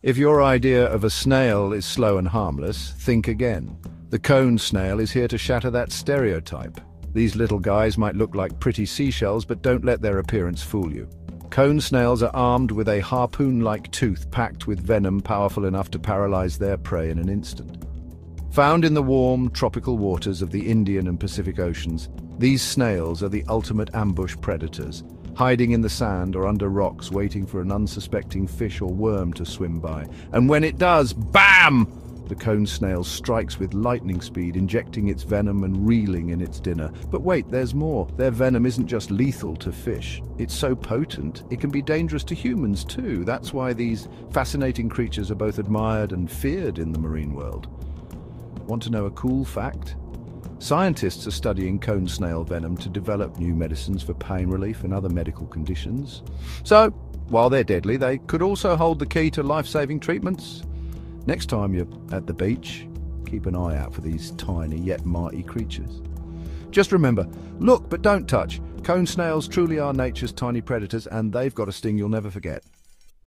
If your idea of a snail is slow and harmless, think again. The cone snail is here to shatter that stereotype. These little guys might look like pretty seashells, but don't let their appearance fool you. Cone snails are armed with a harpoon-like tooth packed with venom powerful enough to paralyze their prey in an instant. Found in the warm, tropical waters of the Indian and Pacific Oceans, these snails are the ultimate ambush predators, hiding in the sand or under rocks, waiting for an unsuspecting fish or worm to swim by. And when it does, BAM! The cone snail strikes with lightning speed, injecting its venom and reeling in its dinner. But wait, there's more. Their venom isn't just lethal to fish. It's so potent, it can be dangerous to humans too. That's why these fascinating creatures are both admired and feared in the marine world. Want to know a cool fact? Scientists are studying cone snail venom to develop new medicines for pain relief and other medical conditions. So, while they're deadly, they could also hold the key to life-saving treatments. Next time you're at the beach, keep an eye out for these tiny yet mighty creatures. Just remember, look but don't touch. Cone snails truly are nature's tiny predators, and they've got a sting you'll never forget.